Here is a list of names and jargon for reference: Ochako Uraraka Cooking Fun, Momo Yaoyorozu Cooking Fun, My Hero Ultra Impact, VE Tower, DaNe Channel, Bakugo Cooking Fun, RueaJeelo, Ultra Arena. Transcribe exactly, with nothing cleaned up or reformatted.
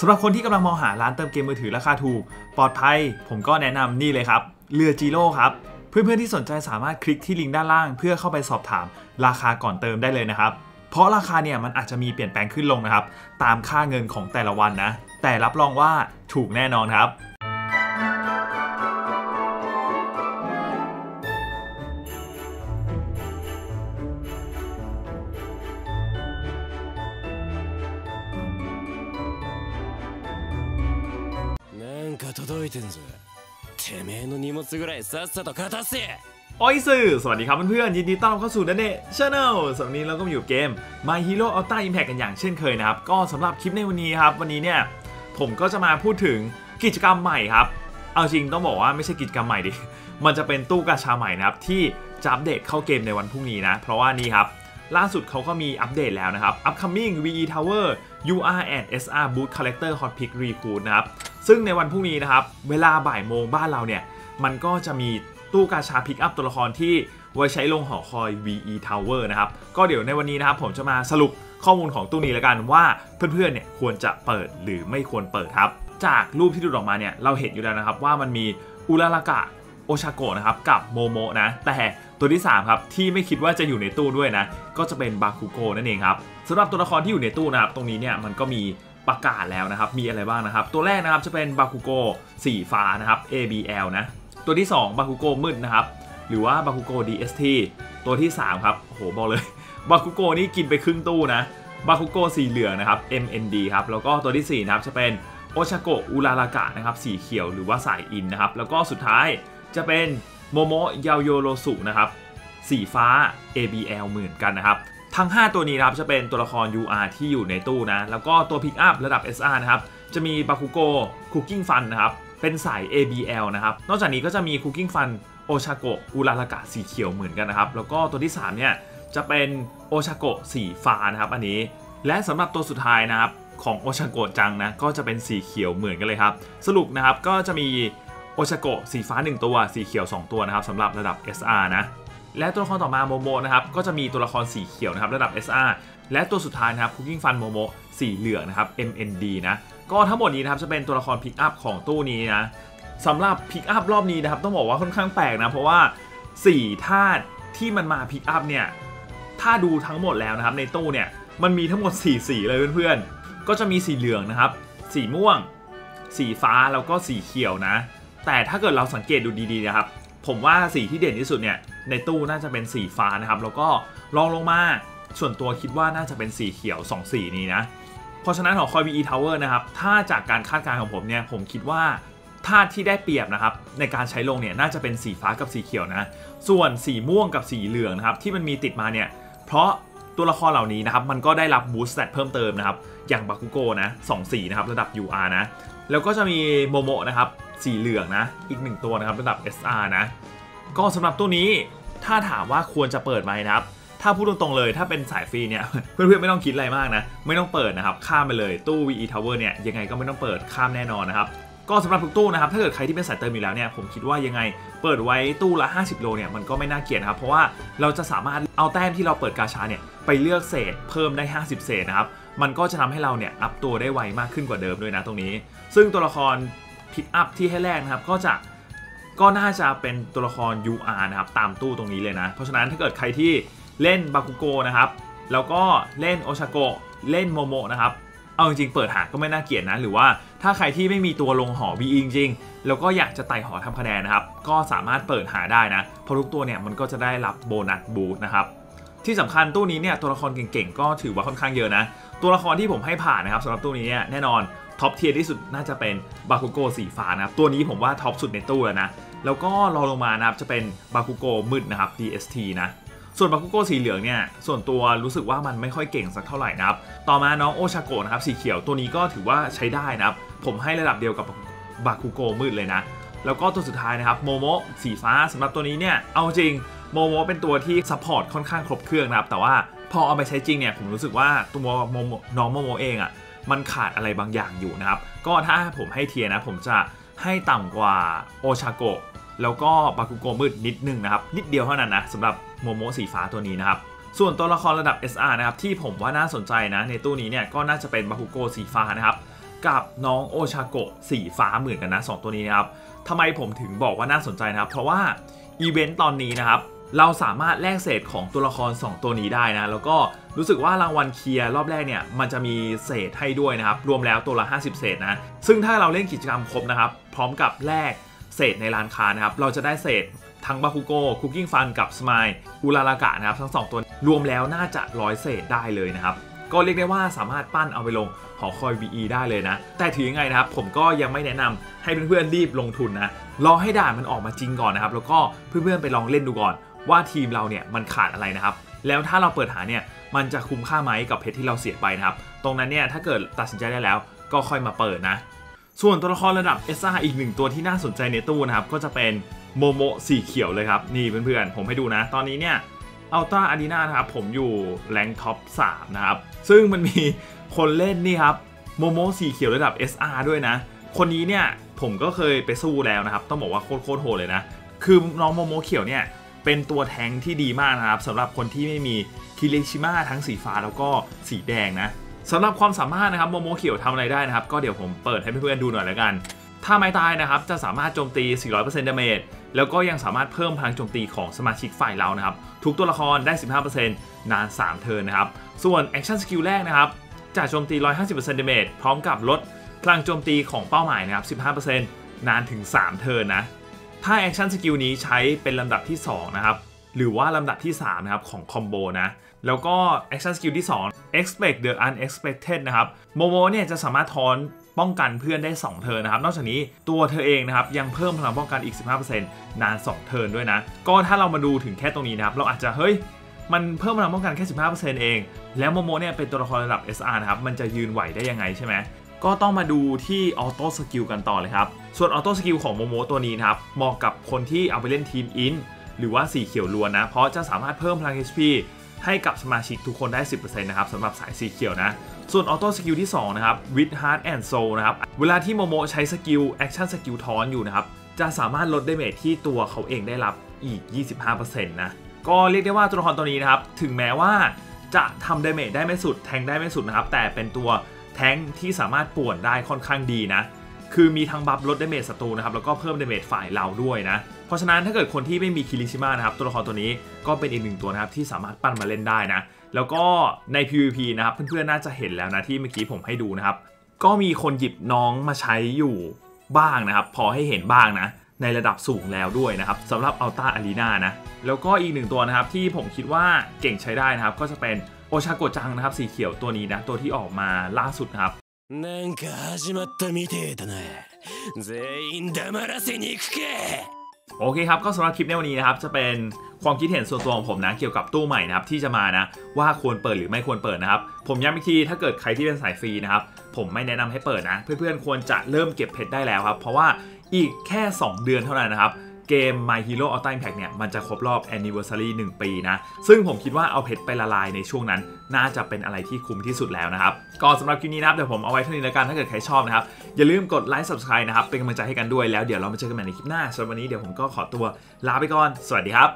สำหรับคนที่กำลังมองหาร้านเติมเกมมือถือราคาถูกปลอดภัยผมก็แนะนำนี่เลยครับเรือจีโร่ครับเพื่อนๆที่สนใจสามารถคลิกที่ลิงก์ด้านล่างเพื่อเข้าไปสอบถามราคาก่อนเติมได้เลยนะครับเพราะราคาเนี่ยมันอาจจะมีเปลี่ยนแปลงขึ้นลงนะครับตามค่าเงินของแต่ละวันนะแต่รับรองว่าถูกแน่นอนครับโอ้ยสื่อสวัสดีครับเพื่อนๆยินดีต้อนรับเข้าสู่DaNe Channel สำหรับนี้เราก็มาอยู่เกม My Hero Ultra Impact กันอย่างเช่นเคยนะครับก็สำหรับคลิปในวันนี้ครับวันนี้เนี่ยผมก็จะมาพูดถึงกิจกรรมใหม่ครับเอาจริงต้องบอกว่าไม่ใช่กิจกรรมใหม่ดิมันจะเป็นตู้กาชาใหม่นะครับที่จะอัปเดตเข้าเกมในวันพรุ่งนี้นะเพราะว่านี่ครับล่าสุดเขาก็มีอัปเดตแล้วนะครับ Upcoming วี อี Tower ยู อาร์ and เอส อาร์ Boost Character Hot Pick Recruit นะครับซึ่งในวันพรุ่งนี้นะครับเวลาบ่ายโมงบ้านเราเนี่ยมันก็จะมีตู้กาชาพิกอัพตัวละครที่ไว้ใช้ลงหอคอย วี อี Tower นะครับก็เดี๋ยวในวันนี้นะครับผมจะมาสรุปข้อมูลของตู้นี้แล้วกันว่าเพื่อนๆเนี่ยควรจะเปิดหรือไม่ควรเปิดครับจากรูปที่ดูออกมาเนี่ยเราเห็นอยู่แล้วนะครับว่ามันมีอุรารากะโอชาโกะนะครับกับโมโมะนะแต่ตัวที่สามครับที่ไม่คิดว่าจะอยู่ในตู้ด้วยนะก็จะเป็นบาคุโกะนั่นเองครับสำหรับตัวละครที่อยู่ในตู้นะครับตรงนี้เนี่ยมันก็มีประกาศแล้วนะครับมีอะไรบ้างนะครับตัวแรกนะครับจะเป็นบาคุโกะสีฟ้านะครับ เอ บี แอล นะตัวที่สองบาคุโกะมืดนะครับหรือว่าบาคุโกะ ดี เอส ที ตัวที่สามครับโหบอกเลยบาคุโกะนี่กินไปครึ่งตู้นะบาคุโกะสีเหลืองนะครับ เอ็ม เอ็น ดี ครับแล้วก็ตัวที่สี่นะครับจะเป็นโอชาโกะอุรารากะนะครับสีเขียวหรือว่าสายอินนะครับแล้วก็สุดท้ายจะเป็นโมโมะยาโยโรสุนะครับสีฟ้า เอ บี แอล เหมือนกันนะครับทั้งห้าตัวนี้นะครับจะเป็นตัวละคร ยู อาร์ ที่อยู่ในตู้นะแล้วก็ตัวพิกอัพระดับ เอส อาร์ นะครับจะมีบาคุโกะคุกกิ้งฟันนะครับเป็นสาย เอ บี แอล นะครับนอกจากนี้ก็จะมีคุกกิ้งฟันโอชาโกะอุรารากะสีเขียวเหมือนกันนะครับแล้วก็ตัวที่สามเนี่ยจะเป็นโอชาโกะสีฟ้านะครับอันนี้และสำหรับตัวสุดท้ายนะครับของโอชาโกะจังนะก็จะเป็นสีเขียวเหมือนกันเลยครับสรุปนะครับก็จะมีโอชาโกะสีฟ้าหนึ่งตัวสีเขียวสองตัวนะครับสำหรับระดับ เอส อาร์ นะและตัวละครต่อมาโมโมนะครับก็จะมีตัวละครสีเขียวนะครับระดับ เอส อาร์ และตัวสุดท้ายนะครับคุกกิ้งฟันโมโมสีเหลืองนะครับ เอ็ม เอ็น ดี นะก็ทั้งหมดนี้นะครับจะเป็นตัวละครพิกอัพของตู้นี้นะสำหรับพิกอัพรอบนี้นะครับต้องบอกว่าค่อนข้างแปลกนะเพราะว่าสี่ธาตุที่มันมาพิกอัพเนี่ยถ้าดูทั้งหมดแล้วนะครับในตู้เนี่ยมันมีทั้งหมดสี่สีเลยเพื่อนๆก็จะมีสีเหลืองนะครับสีม่วงสีฟ้าแล้วก็สีเขียวนะแต่ถ้าเกิดเราสังเกตดูดีๆนะครับผมว่าสีที่เด่นที่สุดเนี่ยในตู้น่าจะเป็นสีฟ้านะครับแล้วก็รองลงมาส่วนตัวคิดว่าน่าจะเป็นสีเขียวสองสีนี้นะเพราะฉะนั้นหอคอย วี อี Tower นะครับถ้าจากการคาดการณ์ของผมเนี่ยผมคิดว่าธาตุที่ได้เปรียบนะครับในการใช้ลงเนี่ยน่าจะเป็นสีฟ้ากับสีเขียวนะส่วนสีม่วงกับสีเหลืองนะครับที่มันมีติดมาเนี่ยเพราะตัวละครเหล่านี้นะครับมันก็ได้รับบูสต์แสตเพิ่มเติมนะครับอย่างบาคุโกะนะสองสีนะครับระดับ ยู อาร์ นะแล้วก็จะมีโมโมะนะครับสีเหลืองนะอีกหนึ่งตัวนะครับระดับ เอส อาร์ นะก็สำหรับตัวนี้ถ้าถามว่าควรจะเปิดไหมนะครับถ้าพูดตรงๆเลยถ้าเป็นสายฟรีเนี่ยเพื่อนๆไม่ต้องคิดอะไรมากนะไม่ต้องเปิดนะครับข้ามไปเลยตู้ วี อี Tower เนี่ยยังไงก็ไม่ต้องเปิดข้ามแน่นอนนะครับก็สำหรับทุกตู้นะครับถ้าเกิดใครที่เป็นสายเติมอยู่แล้วเนี่ยผมคิดว่ายังไงเปิดไว้ตู้ละห้าสิบโลเนี่ยมันก็ไม่น่าเกลียดครับเพราะว่าเราจะสามารถเอาแต้มที่เราเปิดกาชาเนี่ยไปเลือกเศษเพิ่มได้ห้าสิบเศษนะครับมันก็จะทำให้เราเนี่ยอัพตัวได้ไวมากขึ้นกว่าเดิมด้วยนะตรงนี้ซึ่งตัวละครพิกอัพที่ให้แรกนะครับก็จะก็น่าจะเป็นตัวละคร ยู อาร์ นะครับตามตู้ตรงนี้เลยนะเพราะฉะนั้นถ้าเกิดใครที่เล่นบาคุโกะนะครับแล้วก็เล่นโอชาโกะเล่นโมโมะนะครับเอาจริงๆเปิดหาก็ไม่น่าเกลียดนะหรือว่าถ้าใครที่ไม่มีตัวลงหอวีจริงๆแล้วก็อยากจะไต่หอทำคะแนนนะครับก็สามารถเปิดหาได้นะเพราะทุกตัวเนี่ยมันก็จะได้รับโบนัสบูสต์นะครับที่สำคัญตู้นี้เนี่ยตัวละครเก่งๆก็ถือว่าค่อนข้างเยอะนะตัวละครที่ผมให้ผ่านนะครับสำหรับตู้นี้เนี่ยแน่นอนท็อปเทียร์ที่สุดน่าจะเป็นบาคุโกะสีฟ้านะครับตัวนี้ผมว่าท็อปสุดในตู้แล้วนะแล้วก็รองลงมานะครับจะเป็นบาคุโกะมืดนะครับ ดี เอส ที นะส่วนบาคุโกะสีเหลืองเนี่ยส่วนตัวรู้สึกว่ามันไม่ค่อยเก่งสักเท่าไหร่นะครับต่อมาน้องโอชาโกะนะครับสีเขียวตัวนี้ก็ถือว่าใช้ได้นะครับผมให้ระดับเดียวกับบาคุโกะมืดเลยนะแล้วก็ตัวสุดท้ายนะครับโมโมะสีฟ้าสำหรับตัวนี้เนี่ยเอาจริงโมโมะเป็นตัวที่ซัพพอร์ตค่อนข้างครบเครื่องนะครับแต่ว่าพอเอาไปใช้จริงเนี่ยผมรู้สึกว่าตัวโมโมะน้องโมโมะเองอ่ะมันขาดอะไรบางอย่างอยู่นะครับก็ถ้าผมให้เทียนะผมจะให้ต่ำกว่าโอชาโกะแล้วก็บาคุโกะมืดนิดนึงนะครับนิดเดียวเท่านั้นนะสำหรับโมโมะสีฟ้าตัวนี้นะครับส่วนตัวละครระดับ เอส อาร์ นะครับที่ผมว่าน่าสนใจนะในตู้นี้เนี่ยก็น่าจะเป็นบาคุโกะสีฟ้านะครับ กับน้องโอชาโกะสีฟ้าเหมือนกันนะสองตัวนี้นะครับทำไมผมถึงบอกว่าน่าสนใจนะครับเพราะว่าอีเวนต์ตอนนี้นะครับเราสามารถแลกเศษของตัวละครสองตัวนี้ได้นะแล้วก็รู้สึกว่ารางวัลเคลียร์รอบแรกเนี่ยมันจะมีเศษให้ด้วยนะครับรวมแล้วตัวละห้าสิบเศษนะซึ่งถ้าเราเล่นกิจกรรมครบนะครับพร้อมกับแลกเศษในร้านค้านะครับเราจะได้เศษทั้งบาคุโกะคุกกิ้งฟันกับสมายอุรารากะนะครับทั้งสองตัวรวมแล้วน่าจะร้อยเศษได้เลยนะครับก็เรียกได้ว่าสามารถปั้นเอาไปลงหอคอย วี อี ได้เลยนะแต่ถือยังไงนะครับผมก็ยังไม่แนะนำให้เพื่อนๆรีบลงทุนนะรอให้ด่านมันออกมาจริงก่อนนะครับแล้วก็เพื่อนๆไปลองเล่นดูก่อนว่าทีมเราเนี่ยมันขาดอะไรนะครับแล้วถ้าเราเปิดหาเนี่ยมันจะคุ้มค่าไหมกับเพชรที่เราเสียไปนะครับตรงนั้นเนี่ยถ้าเกิดตัดสินใจได้แล้วก็ค่อยมาเปิดนะส่วนตัวละครระดับ เอส อาร์ อีกหนึ่งตัวที่น่าสนใจในตู้นะครับก็จะเป็นโมโมสีเขียวเลยครับนี่เพื่อนๆผมให้ดูนะตอนนี้เนี่ยอัลต้าอารีนานะครับผมอยู่แรงท็อปสามนะครับซึ่งมันมีคนเล่นนี่ครับโมโมสีเขียวระดับ เอส อาร์ ด้วยนะคนนี้เนี่ยผมก็เคยไปสู้แล้วนะครับต้องบอกว่าโคตรโคตรโหดเลยนะคือน้องโมโมเขียวเนี่ยเป็นตัวแทงที่ดีมากนะครับสำหรับคนที่ไม่มีคิริชิมะทั้งสีฟ้าแล้วก็สีแดงนะสำหรับความสามารถนะครับโมโมเขียวทำอะไรได้นะครับก็เดี๋ยวผมเปิดให้เพื่อนๆดูหน่อยแล้วกันถ้าไม่ตายนะครับจะสามารถโจมตี สี่ร้อยเปอร์เซ็นต์ ดาเมจแล้วก็ยังสามารถเพิ่มพลังโจมตีของสมาชิกฝ่ายเรานะครับทุกตัวละครได้ สิบห้าเปอร์เซ็นต์ นานสามเทิร์นนะครับส่วนแอคชั่นสกิลแรกนะครับจะโจมตี หนึ่งร้อยห้าสิบเปอร์เซ็นต์ ดาเมจพร้อมกับลดพลังโจมตีของเป้าหมายนะครับ สิบห้าเปอร์เซ็นต์ นานถึงสามเทิร์นนะถ้าแอคชั่นสกิลนี้ใช้เป็นลำดับที่สองนะครับหรือว่าลำดับที่สามนะครับของคอมโบนะแล้วก็แอคชั่นสกิลที่สอง expect the unexpected นะครับโมโมเนี่ยจะสามารถทอนป้องกันเพื่อนได้สองเทิร์นนะครับนอกจากนี้ตัวเธอเองนะครับยังเพิ่มพลังป้องกันอีก สิบห้าเปอร์เซ็นต์ นานสองเทิร์นด้วยนะก็ถ้าเรามาดูถึงแค่ตรงนี้นะครับเราอาจจะเฮ้ยมันเพิ่มพลังป้องกันแค่ สิบห้าเปอร์เซ็นต์ เองแล้วโมโมเนี่ยเป็นตัวละครระดับ เอส อาร์ นะครับมันจะยืนไหวได้ยังไงใช่ไหมก็ต้องมาดูที่ออโต้สกิลกันต่อเลยครับส่วนออโต้สกิลของโมโมตัวนี้นะครับเหมาะกับคนที่เอาไปเล่นทีมอินหรือว่าสีเขียวล้วนนะเพราะจะสามารถเพิ่มพลัง เอช พี ให้กับสมาชิกทุกคนได้ สิบเปอร์เซ็นต์ นะครับสำหรับสายสีเขียวนะส่วนออโต้สกิลที่สองนะครับ with heart and soul นะครับเวลาที่โมโมใช้สกิลแอคชั่นสกิลทอนอยู่นะครับจะสามารถลดดาเมจที่ตัวเขาเองได้รับอีก ยี่สิบห้าเปอร์เซ็นต์ นะก็เรียกได้ว่าตัวละครตัวนี้นะครับถึงแม้ว่าจะทำดาเมจได้ไม่สุดแทงได้ไม่สุดนะครับแต่เป็นตัวแทงที่สามารถป่วนได้ค่อนข้างดีนะคือมีทั้งบัฟลดดาเมจศัตรูนะครับแล้วก็เพิ่มดาเมจฝ่ายเราด้วยนะเพราะฉะนั้นถ้าเกิดคนที่ไม่มีคิริชิมะนะครับตัวละครตัวนี้ก็เป็นอีกหนึ่งตัวนะครับที่สามารถปั้นมาเล่นได้นะแล้วก็ใน พี วี พี นะครับเพื่อนๆน่าจะเห็นแล้วนะที่เมื่อกี้ผมให้ดูนะครับก็มีคนหยิบน้องมาใช้อยู่บ้างนะครับพอให้เห็นบ้างนะในระดับสูงแล้วด้วยนะครับสำหรับอัลต้าอารีนานะแล้วก็อีกหนึ่งตัวนะครับที่ผมคิดว่าเก่งใช้ได้นะครับก็จะเป็นโอชาโกะจังนะครับสีเขียวตัวนี้นะตัวที่ออกมาล่าสุดครับโอเคครับก็สำหรับคลิปในวันนี้นะครับจะเป็นความคิดเห็นส่วนตัวของผมนะเกี่ยวกับตู้ใหม่นะครับที่จะมานะว่าควรเปิดหรือไม่ควรเปิดนะครับผมย้ำอีกทีถ้าเกิดใครที่เป็นสายฟรีนะครับผมไม่แนะนำให้เปิดนะเพื่อนๆควรจะเริ่มเก็บเพชรได้แล้วครับเพราะว่าอีกแค่สองเดือนเท่านั้นนะครับเกม My Hero Ultra Impact เนี่ยมันจะครบรอบ Anniversary หนึ่ง ปีนะซึ่งผมคิดว่าเอาเพชรไปละลายในช่วงนั้นน่าจะเป็นอะไรที่คุ้มที่สุดแล้วนะครับก็สำหรับคลิปนี้นะครับเดี๋ยวผมเอาไว้เท่านี้แล้วกันถ้าเกิดใครชอบนะครับอย่าลืมกดไลค์ Subscribe นะครับเป็นกำลังใจให้กันด้วยแล้วเดี๋ยวเรามาเจอกันใหม่ในคลิปหน้าสำหรับวันนี้เดี๋ยวผมก็ขอตัวลาไปก่อนสวัสดีครับ